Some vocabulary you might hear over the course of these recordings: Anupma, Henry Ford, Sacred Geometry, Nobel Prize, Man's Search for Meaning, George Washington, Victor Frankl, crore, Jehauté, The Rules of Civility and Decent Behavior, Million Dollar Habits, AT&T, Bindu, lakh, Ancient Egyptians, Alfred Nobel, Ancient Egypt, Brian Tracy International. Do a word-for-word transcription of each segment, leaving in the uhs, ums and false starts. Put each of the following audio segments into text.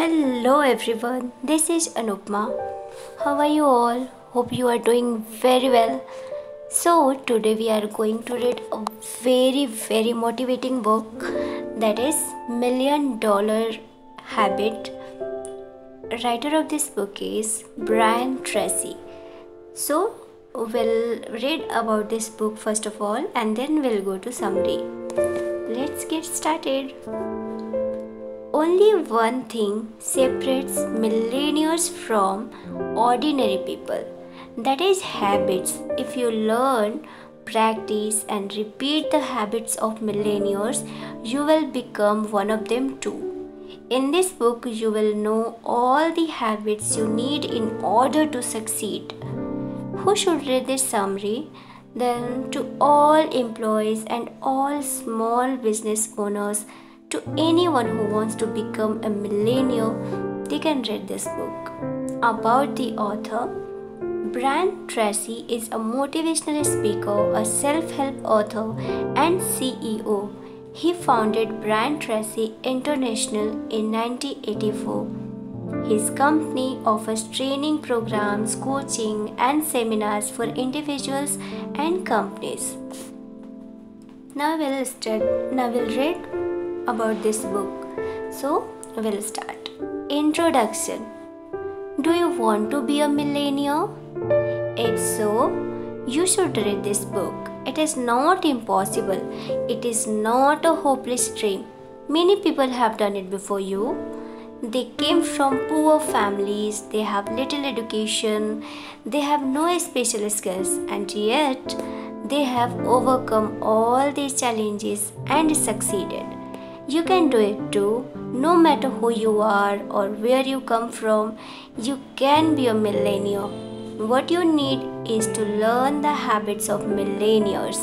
Hello everyone, this is Anupma. How are you all? Hope you are doing very well. So today we are going to read a very very motivating book, that is Million Dollar Habit. Writer of this book is Brian Tracy. So we'll read about this book first of all and then we'll go to summary. Let's get started. Only one thing separates millionaires from ordinary people, that is habits. If you learn, practice and repeat the habits of millionaires, you will become one of them too. In this book, you will know all the habits you need in order to succeed. Who should read this summary? Then to all employees and all small business owners, to anyone who wants to become a millionaire, they can read this book. About the author, Brian Tracy is a motivational speaker, a self-help author and C E O. He founded Brian Tracy International in nineteen eighty-four. His company offers training programs, coaching and seminars for individuals and companies. Now we'll start. Now we'll read about this book. So we'll start. Introduction. Do you want to be a millionaire? If so, you should read this book. It is not impossible. It is not a hopeless dream. Many people have done it before you. They came from poor families. They have little education. They have no special skills, and yet they have overcome all these challenges and succeeded. You can do it too. No matter who you are or where you come from, you can be a millionaire. What you need is to learn the habits of millionaires.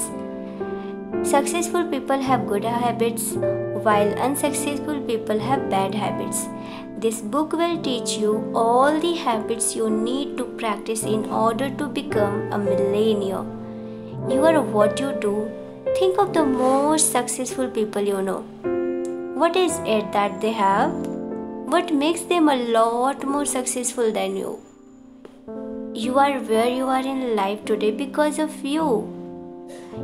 Successful people have good habits, while unsuccessful people have bad habits. This book will teach you all the habits you need to practice in order to become a millionaire. You are what you do. Think of the most successful people you know. What is it that they have? What makes them a lot more successful than you? You are where you are in life today because of you.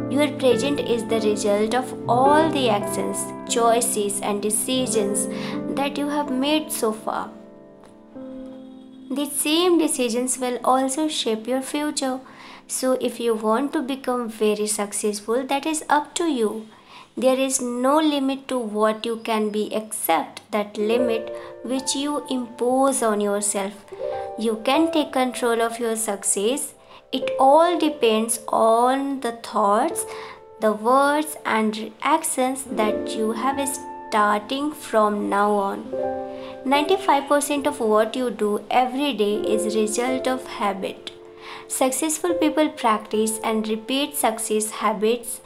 Your present is the result of all the actions, choices and decisions that you have made so far. The same decisions will also shape your future. So if you want to become very successful, that is up to you. There is no limit to what you can be except that limit which you impose on yourself. You can take control of your success. It all depends on the thoughts, the words and actions that you have starting from now on. ninety-five percent of what you do every day is result of habit. Successful people practice and repeat success habits.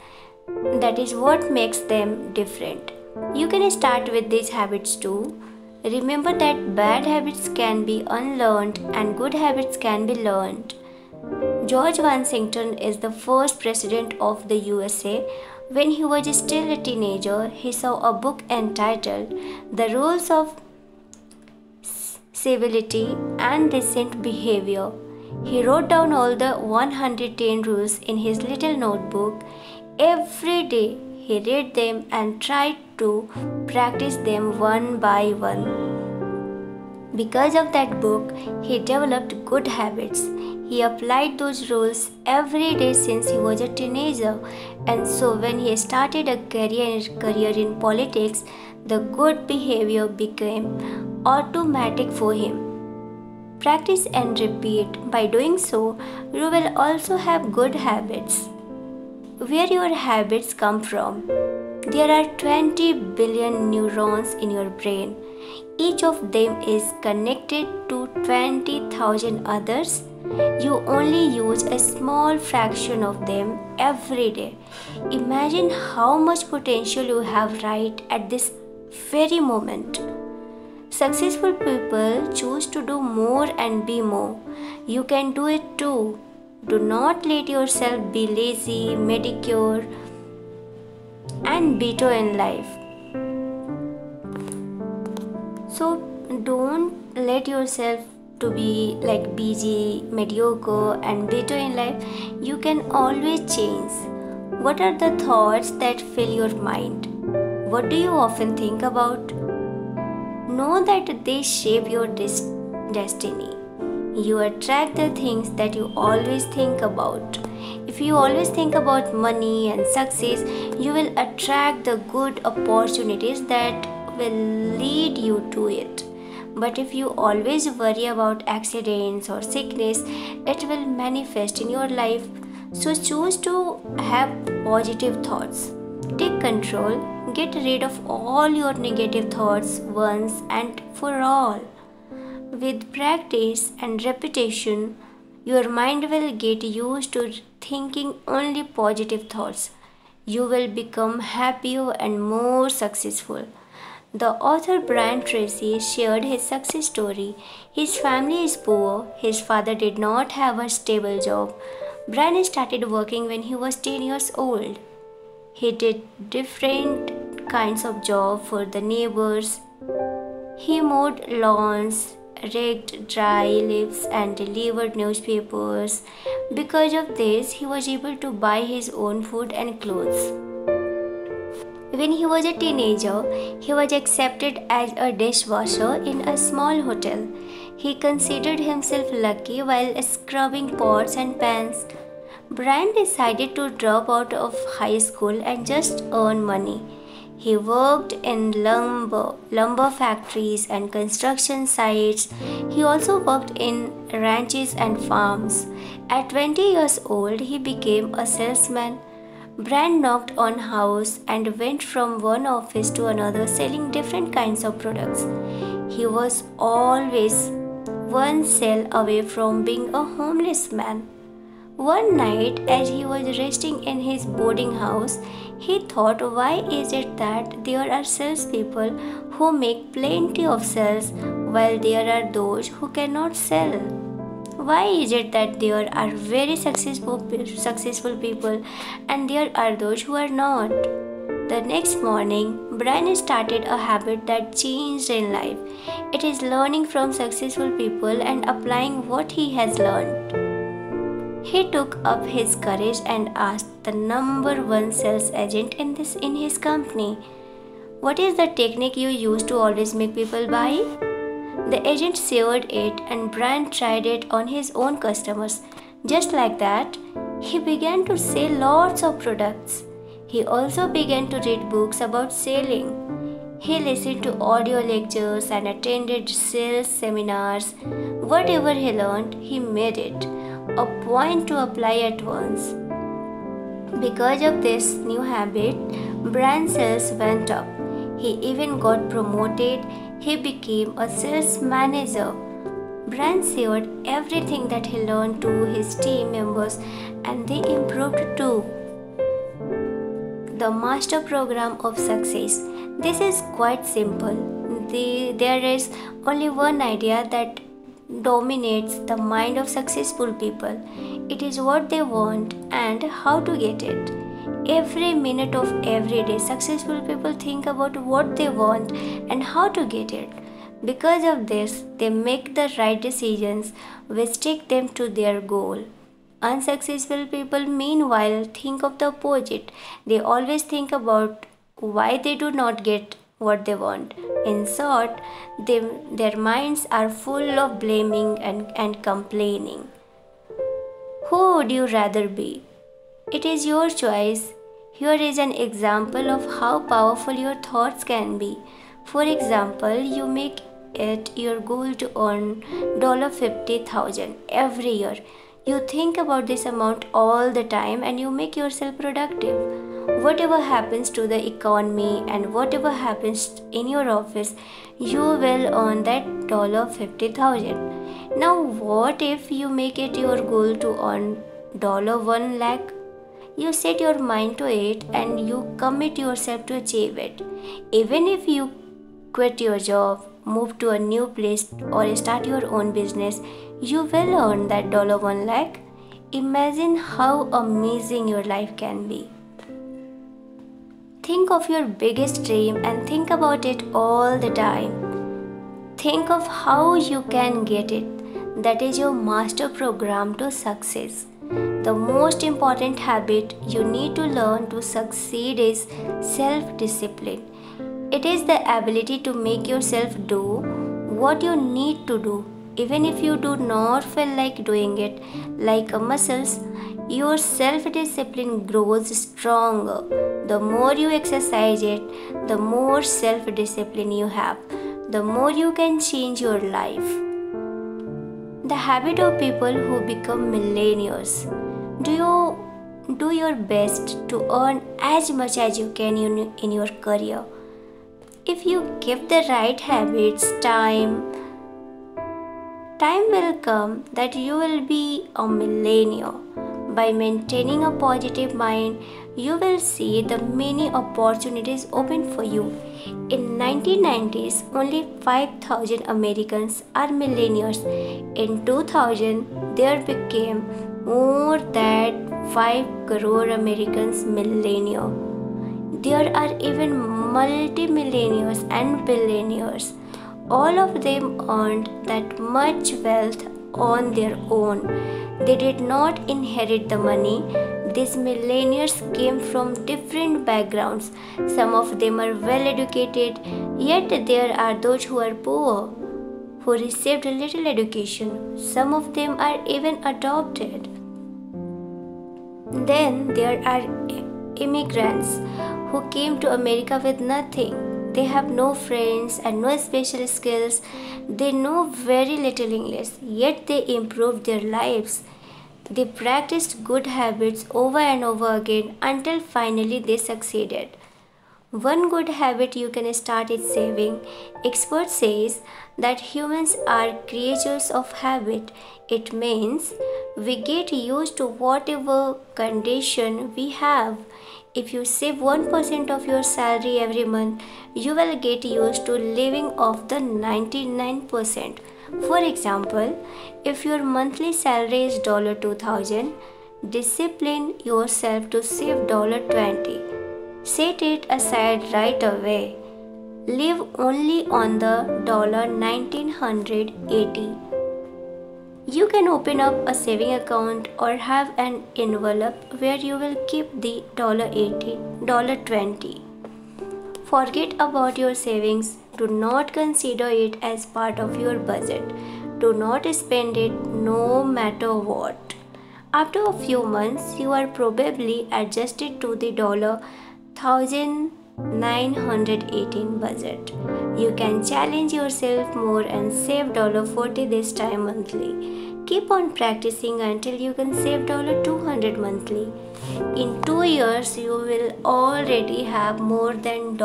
That is what makes them different. You can start with these habits too. Remember that bad habits can be unlearned and good habits can be learned. George Washington is the first president of the U S A. When he was still a teenager, he saw a book entitled The Rules of Civility and Decent Behavior. He wrote down all the one hundred ten rules in his little notebook. Every day he read them and tried to practice them one by one. Because of that book, he developed good habits. He applied those rules every day since he was a teenager, and so when he started a career, career in politics, the good behavior became automatic for him. Practice and repeat. By doing so, you will also have good habits. Where your habits come from. There are twenty billion neurons in your brain. Each of them is connected to twenty thousand others. You only use a small fraction of them every day. Imagine how much potential you have right at this very moment. Successful people choose to do more and be more. You can do it too. Do not let yourself be lazy, mediocre, and bitter in life. So Don't let yourself to be like busy, mediocre and bitter in life. You can always change. What are the thoughts that fill your mind? What do you often think about? Know that they shape your dis- destiny. You attract the things that you always think about. If you always think about money and success, you will attract the good opportunities that will lead you to it. But if you always worry about accidents or sickness, it will manifest in your life. So choose to have positive thoughts. Take control. Get rid of all your negative thoughts once and for all. With practice and repetition, your mind will get used to thinking only positive thoughts. You will become happier and more successful. The author Brian Tracy shared his success story. His family is poor. His father did not have a stable job. Brian started working when he was ten years old. He did different kinds of jobs for the neighbors. He mowed lawns, raked dry leaves and delivered newspapers. Because of this, he was able to buy his own food and clothes. When he was a teenager, he was accepted as a dishwasher in a small hotel. He considered himself lucky while scrubbing pots and pans. Brian decided to drop out of high school and just earn money. He worked in lumber, lumber factories and construction sites. He also worked in ranches and farms. At twenty years old, he became a salesman. Brian knocked on houses and went from one office to another selling different kinds of products. He was always one sale away from being a homeless man. One night, as he was resting in his boarding house, he thought, why is it that there are salespeople who make plenty of sales while there are those who cannot sell? Why is it that there are very successful, successful people and there are those who are not? The next morning, Brian started a habit that changed his life. It is learning from successful people and applying what he has learned. He took up his courage and asked the number one sales agent in this in his company, "What is the technique you use to always make people buy?" The agent shared it and Brian tried it on his own customers. Just like that, he began to sell lots of products. He also began to read books about selling. He listened to audio lectures and attended sales seminars. Whatever he learned, he made it a point to apply at once. Because of this new habit, Brian's sales went up. He even got promoted. He became a sales manager. Brian shared everything that he learned to his team members and they improved too. The Master Program of Success. This is quite simple. The, there is only one idea that dominates the mind of successful people. It is what they want and how to get it. Every minute of every day, successful people think about what they want and how to get it. Because of this, they make the right decisions which take them to their goal. Unsuccessful people, meanwhile, think of the opposite. They always think about why they do not get what they want. In short, they, their minds are full of blaming and, and complaining. Who would you rather be? It is your choice. Here is an example of how powerful your thoughts can be. For example, you make it your goal to earn fifty thousand dollars every year. You think about this amount all the time and you make yourself productive. Whatever happens to the economy and whatever happens in your office, you will earn that fifty thousand dollars. Now what if you make it your goal to earn one lakh? You set your mind to it and you commit yourself to achieve it. Even if you quit your job, move to a new place or start your own business, you will earn that one lakh. Imagine how amazing your life can be. Think of your biggest dream and think about it all the time. think of how you can get it. That is your master program to success. The most important habit you need to learn to succeed is self-discipline. It is the ability to make yourself do what you need to do, even if you do not feel like doing it. Like muscles, your self-discipline grows stronger. The more you exercise it, the more self-discipline you have, the more you can change your life. The habit of people who become millionaires. Do you do your best to earn as much as you can in, in your career. If you give the right habits time, time will come that you will be a millionaire. By maintaining a positive mind, you will see the many opportunities open for you. In nineteen nineties, only five thousand Americans are millionaires. In two thousand, there became more than five crore Americans millionaires. There are even multi-millionaires and billionaires. All of them earned that much wealth on their own. They did not inherit the money. These millionaires came from different backgrounds. Some of them are well educated, yet there are those who are poor, who received little education. Some of them are even adopted. Then there are immigrants who came to America with nothing. They have no friends and no special skills. They know very little English, yet they improved their lives. They practiced good habits over and over again until finally they succeeded. One good habit you can start is saving. Experts say that humans are creatures of habit. It means we get used to whatever condition we have. If you save one percent of your salary every month, you will get used to living off the ninety-nine percent. For example, if your monthly salary is two thousand dollars, discipline yourself to save twenty dollars. Set it aside right away. Live only on the one thousand nine hundred eighty dollars. You can open up a saving account or have an envelope where you will keep the eighty, twenty dollars. Forget about your savings. Do not consider it as part of your budget. Do not spend it no matter what. After a few months, you are probably adjusted to the one thousand nine hundred eighteen dollars budget. You can challenge yourself more and save forty dollars this time monthly. Keep on practicing until you can save two hundred dollars monthly. In two years, you will already have more than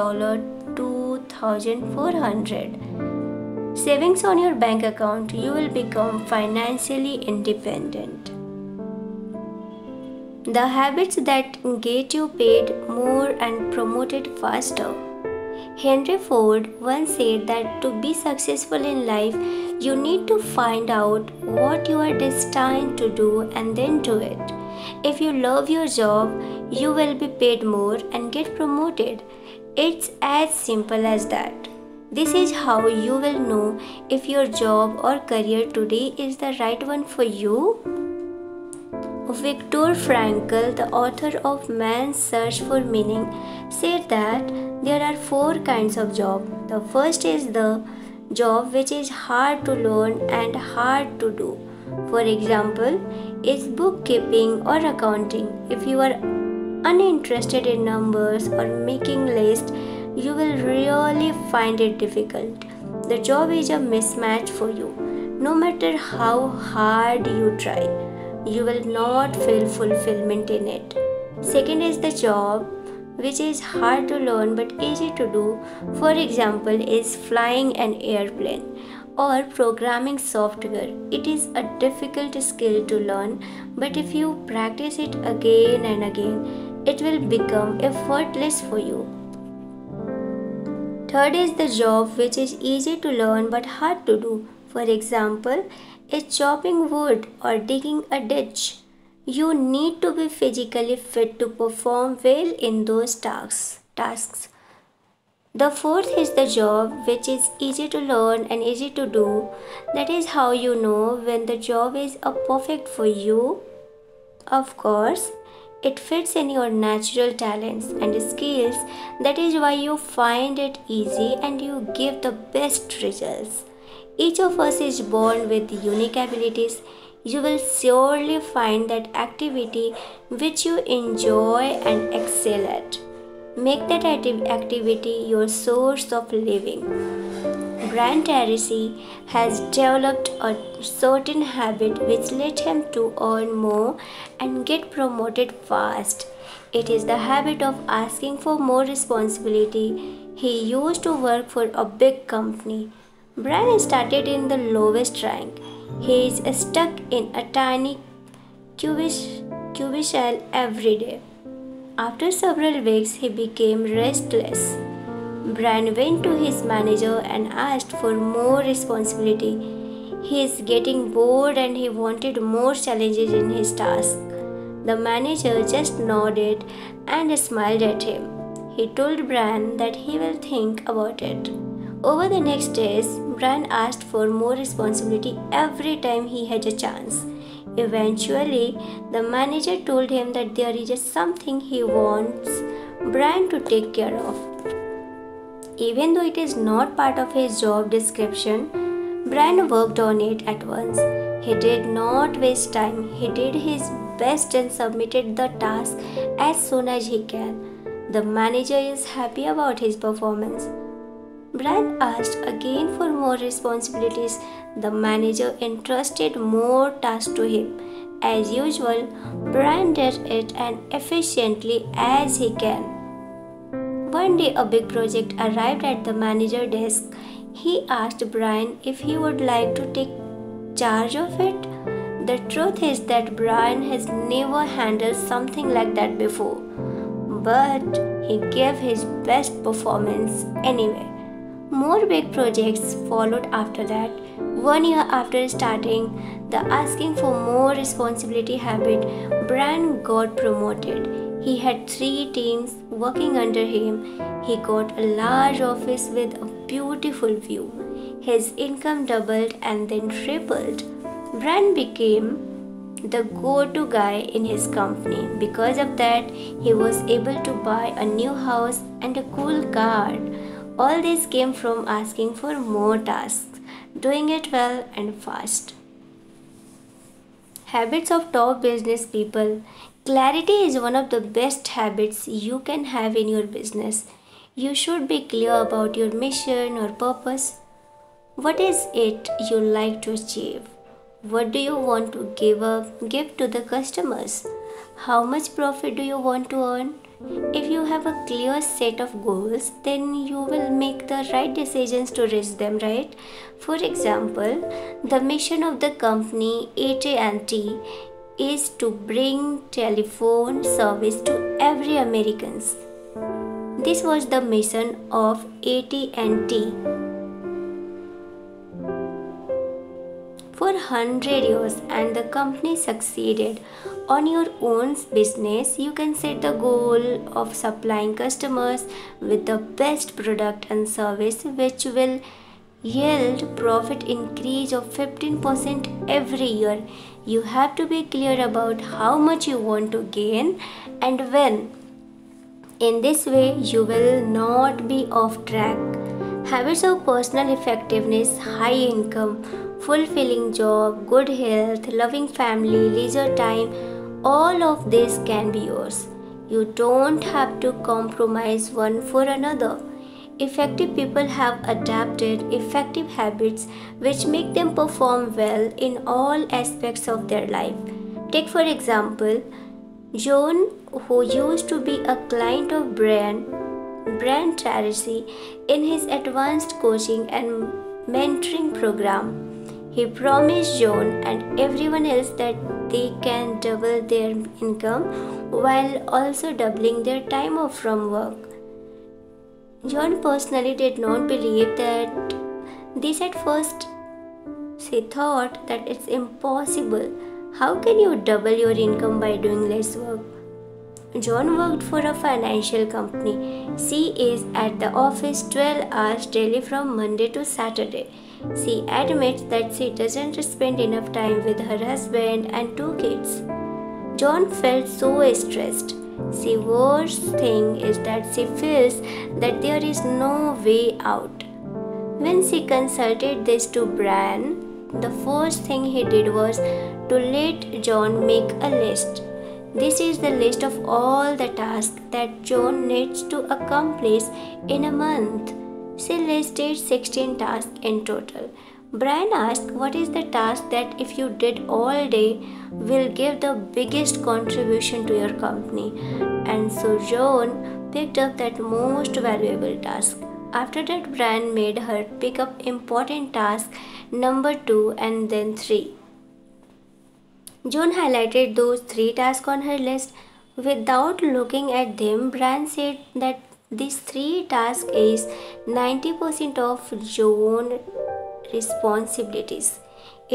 two thousand four hundred dollars. Savings on your bank account, you will become financially independent. The habits that get you paid more and promoted faster. Henry Ford once said that to be successful in life, you need to find out what you are destined to do and then do it. If you love your job, you will be paid more and get promoted. It's as simple as that. This is how you will know if your job or career today is the right one for you. Victor Frankl, the author of Man's Search for Meaning, said that there are four kinds of job. The first is the job which is hard to learn and hard to do. For example, it's bookkeeping or accounting. If you are uninterested in numbers or making lists, you will really find it difficult. The job is a mismatch for you. No matter how hard you try, you will not feel fulfillment in it. Second is the job which is hard to learn but easy to do. For example, is flying an airplane or programming software. It is a difficult skill to learn, but if you practice it again and again, it will become effortless for you. Third is the job which is easy to learn but hard to do. For example, is chopping wood or digging a ditch. You need to be physically fit to perform well in those tasks. tasks. The fourth is the job, which is easy to learn and easy to do. That is how you know when the job is a perfect for you. Of course, it fits in your natural talents and skills. That is why you find it easy and you give the best results. Each of us is born with unique abilities. You will surely find that activity which you enjoy and excel at. Make that activity your source of living. Brian Tracy has developed a certain habit which led him to earn more and get promoted fast. It is the habit of asking for more responsibility. He used to work for a big company. Brian started in the lowest rank. He is stuck in a tiny cubicle every day. After several weeks, he became restless. Brian went to his manager and asked for more responsibility. He is getting bored and he wanted more challenges in his task. The manager just nodded and smiled at him. He told Brian that he will think about it. Over the next days, Brian asked for more responsibility every time he had a chance. Eventually, the manager told him that there is just something he wants Brian to take care of. Even though it is not part of his job description, Brian worked on it at once. He did not waste time. He did his best and submitted the task as soon as he can. The manager is happy about his performance. Brian asked again for more responsibilities. The manager entrusted more tasks to him. As usual, Brian did it as efficiently as he can. One day, a big project arrived at the manager's desk. He asked Brian if he would like to take charge of it. The truth is that Brian has never handled something like that before, but he gave his best performance anyway. More big projects followed after that. One year after starting the asking for more responsibility habit, Brian got promoted. He had three teams working under him. He got a large office with a beautiful view. His income doubled and then tripled. Brian became the go-to guy in his company. Because of that, he was able to buy a new house and a cool car. All this came from asking for more tasks, doing it well and fast. Habits of top business people. Clarity is one of the best habits you can have in your business. You should be clear about your mission or purpose. What is it you like to achieve? What do you want to give up, give to the customers? How much profit do you want to earn? If you have a clear set of goals, then you will make the right decisions to reach them, right? For example, the mission of the company A T and T is to bring telephone service to every American. This was the mission of A T and T. For one hundred years, and the company succeeded. On your own business, you can set the goal of supplying customers with the best product and service, which will yield profit increase of fifteen percent every year. You have to be clear about how much you want to gain and when. In this way, you will not be off track. Habits of personal effectiveness, high income, fulfilling job, good health, loving family, leisure time, all of this can be yours. You don't have to compromise one for another. Effective people have adapted effective habits which make them perform well in all aspects of their life. Take for example, John, who used to be a client of Brian, Brian Tracy in his advanced coaching and mentoring program. He promised John and everyone else that they can double their income while also doubling their time off from work. John personally did not believe that this at first. He thought that it's impossible. How can you double your income by doing less work? John worked for a financial company. She is at the office twelve hours daily from Monday to Saturday. She admits that she doesn't spend enough time with her husband and two kids. John felt so stressed. The worst thing is that she feels that there is no way out. When she consulted this to Brian, the first thing he did was to let John make a list. This is the list of all the tasks that John needs to accomplish in a month. She listed sixteen tasks in total. Brian asked, what is the task that if you did all day will give the biggest contribution to your company? And so John picked up that most valuable task. After that, Brian made her pick up important task number two and then three. John highlighted those three tasks on her list. Without looking at them, Brian said that these three tasks is ninety percent of John's responsibilities.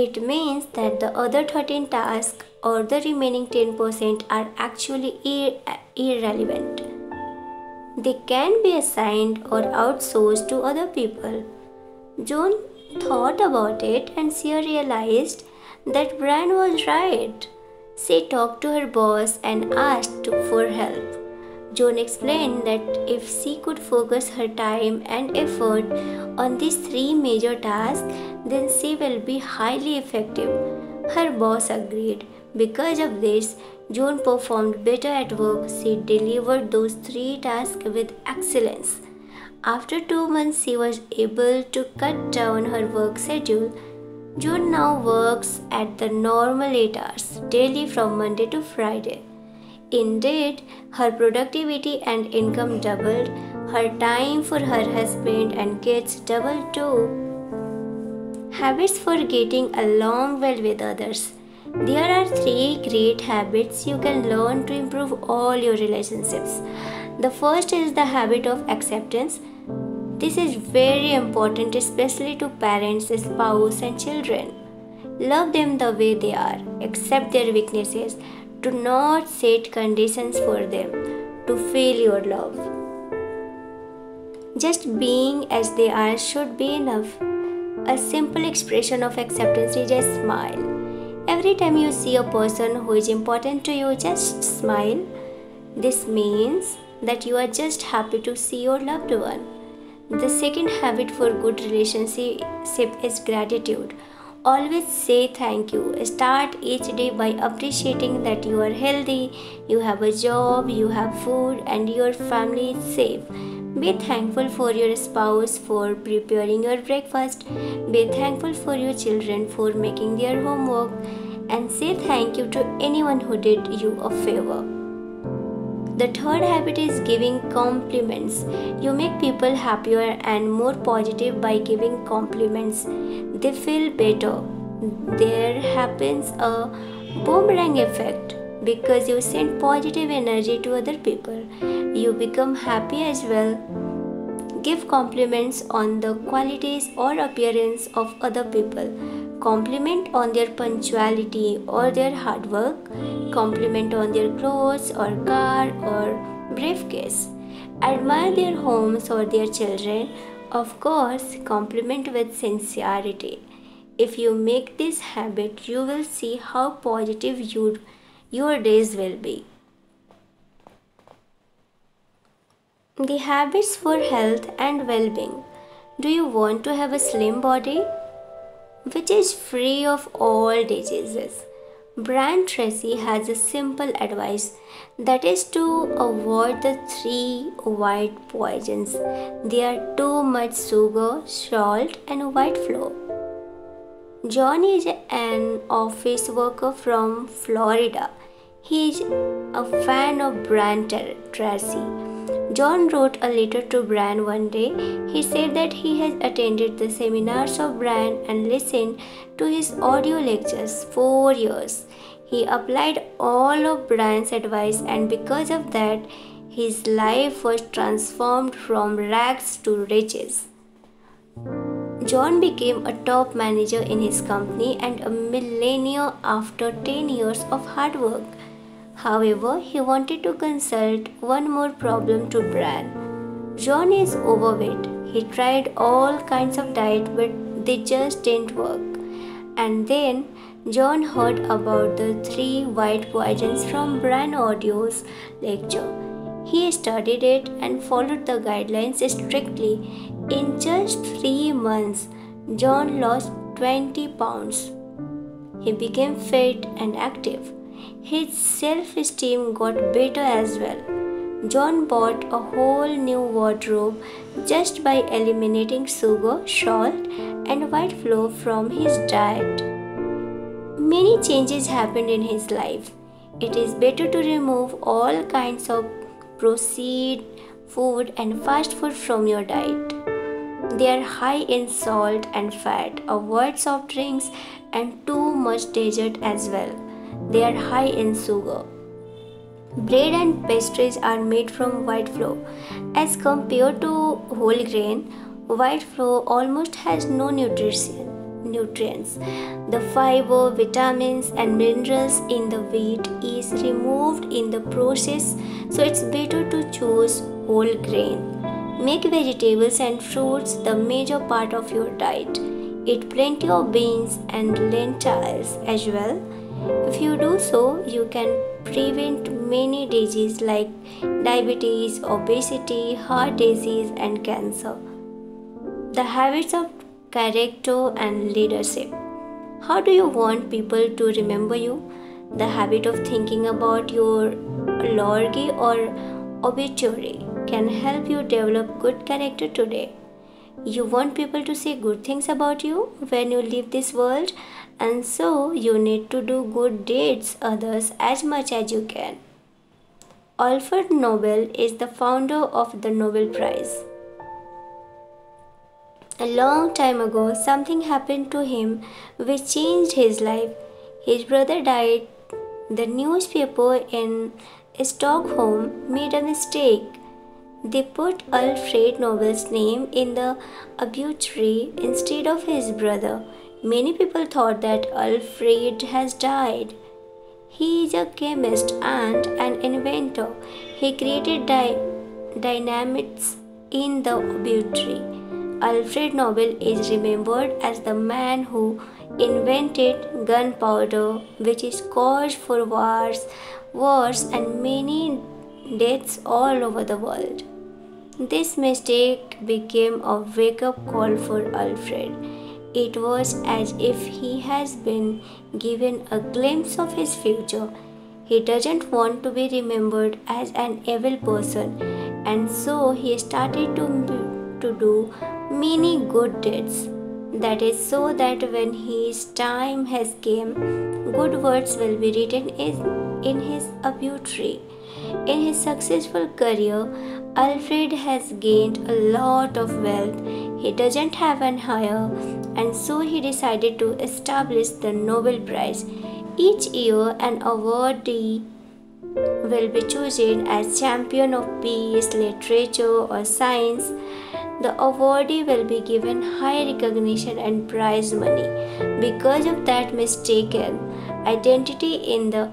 It means that the other thirteen tasks or the remaining ten percent are actually ir- irrelevant. They can be assigned or outsourced to other people. John thought about it and she realized that Brian was right. She talked to her boss and asked for help. Joan explained that if she could focus her time and effort on these three major tasks, then she will be highly effective. Her boss agreed. Because of this, Joan performed better at work. She delivered those three tasks with excellence. After two months, she was able to cut down her work schedule. Joan now works at the normal eight hours daily from Monday to Friday. Indeed, her productivity and income doubled, her time for her husband and kids doubled too. Habits for getting along well with others. There are three great habits you can learn to improve all your relationships. The first is the habit of acceptance. This is very important, especially to parents, spouse, and children. Love them the way they are. Accept their weaknesses. Do not set conditions for them to feel your love. Just being as they are should be enough. A simple expression of acceptance is a smile. Every time you see a person who is important to you, just smile. This means that you are just happy to see your loved one. The second habit for good relationship is gratitude. Always say thank you. Start each day by appreciating that you are healthy, you have a job, you have food, and your family is safe. Be thankful for your spouse for preparing your breakfast. Be thankful for your children for making their homework. And say thank you to anyone who did you a favor. The third habit is giving compliments. You make people happier and more positive by giving compliments. They feel better. There happens a boomerang effect. Because you send positive energy to other people, you become happy as well. Give compliments on the qualities or appearance of other people. Compliment on their punctuality or their hard work. Compliment on their clothes or car or briefcase. Admire their homes or their children. Of course, compliment with sincerity. If you make this habit, you will see how positive you, your days will be. The habits for health and well-being. Do you want to have a slim body which is free of all diseases? Brian Tracy has a simple advice, that is to avoid the three white poisons. They are too much sugar, salt, and white flour. John is an office worker from Florida. He is a fan of Brian Tracy. John wrote a letter to Brian one day. He said that he has attended the seminars of Brian and listened to his audio lectures for years. He applied all of Brian's advice, and because of that, his life was transformed from rags to riches. John became a top manager in his company and a millionaire after ten years of hard work. However, he wanted to consult one more problem to Brian. John is overweight. He tried all kinds of diet, but they just didn't work. And then John heard about the three white poisons from Brian Audio's lecture. He studied it and followed the guidelines strictly. In just three months, John lost twenty pounds. He became fit and active. His self-esteem got better as well. John bought a whole new wardrobe just by eliminating sugar, salt, and white flour from his diet. Many changes happened in his life. It is better to remove all kinds of processed food and fast food from your diet. They are high in salt and fat. Avoid soft drinks and too much dessert as well. They are high in sugar. Bread and pastries are made from white flour. As compared to whole grain, white flour almost has no nutrients. The fiber, vitamins and minerals in the wheat is removed in the process, so it's better to choose whole grain. Make vegetables and fruits the major part of your diet. Eat plenty of beans and lentils as well. If you do so, you can prevent many diseases like diabetes, obesity, heart disease, and cancer. The habits of character and leadership. How do you want people to remember you? The habit of thinking about your eulogy or obituary can help you develop good character today. You want people to say good things about you when you leave this world, and so you need to do good deeds others as much as you can. Alfred Nobel is the founder of the Nobel Prize. A long time ago, something happened to him which changed his life. His brother died. The newspaper in Stockholm made a mistake. They put Alfred Nobel's name in the obituary instead of his brother. Many people thought that Alfred has died. He is a chemist and an inventor. He created di- dynamites in the obituary. Alfred Nobel is remembered as the man who invented gunpowder, which is cause for wars, wars and many deaths all over the world. This mistake became a wake-up call for Alfred. It was as if he has been given a glimpse of his future. He doesn't want to be remembered as an evil person, and so he started to, to do many good deeds. That is so that when his time has come, good words will be written in, in his obituary. In his successful career, Alfred has gained a lot of wealth. He doesn't have an heir, and so he decided to establish the Nobel Prize. Each year, an awardee will be chosen as champion of peace, literature, or science. The awardee will be given high recognition and prize money. Because of that mistaken identity in the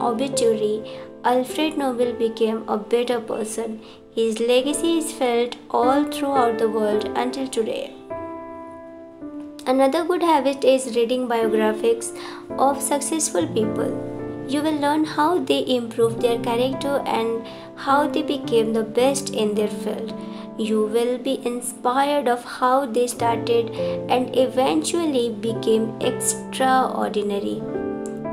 obituary, Alfred Nobel became a better person. His legacy is felt all throughout the world until today. Another good habit is reading biographies of successful people. You will learn how they improved their character and how they became the best in their field. You will be inspired of how they started and eventually became extraordinary.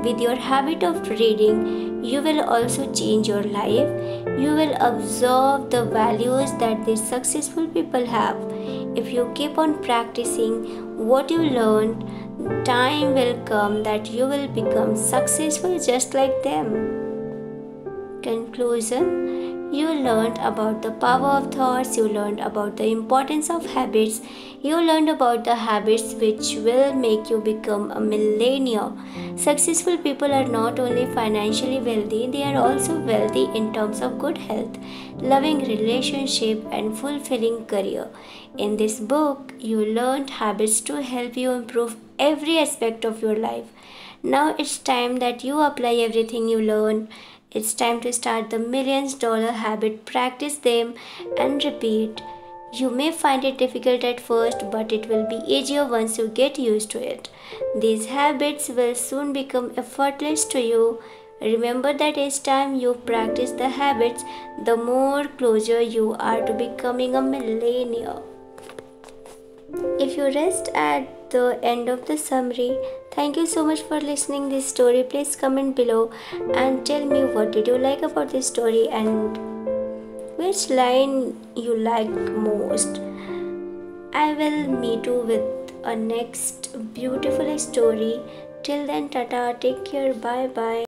With your habit of reading, you will also change your life. You will observe the values that these successful people have. If you keep on practicing what you learned, time will come that you will become successful just like them. Conclusion. You learned about the power of thoughts. You learned about the importance of habits. You learned about the habits which will make you become a millionaire. Successful people are not only financially wealthy, they are also wealthy in terms of good health, loving relationship, and fulfilling career. In this book, you learned habits to help you improve every aspect of your life. Now it's time that you apply everything you learn It's time to start the Million Dollar Habit. Practice them and repeat. You may find it difficult at first, but it will be easier once you get used to it. These habits will soon become effortless to you. Remember that each time you practice the habits, the more closer you are to becoming a millionaire. If you rest at the end of the summary, thank you so much for listening this story. Please comment below and tell me what did you like about this story and which line you like most. I will meet you with a next beautiful story. Till then, tata, take care, bye bye.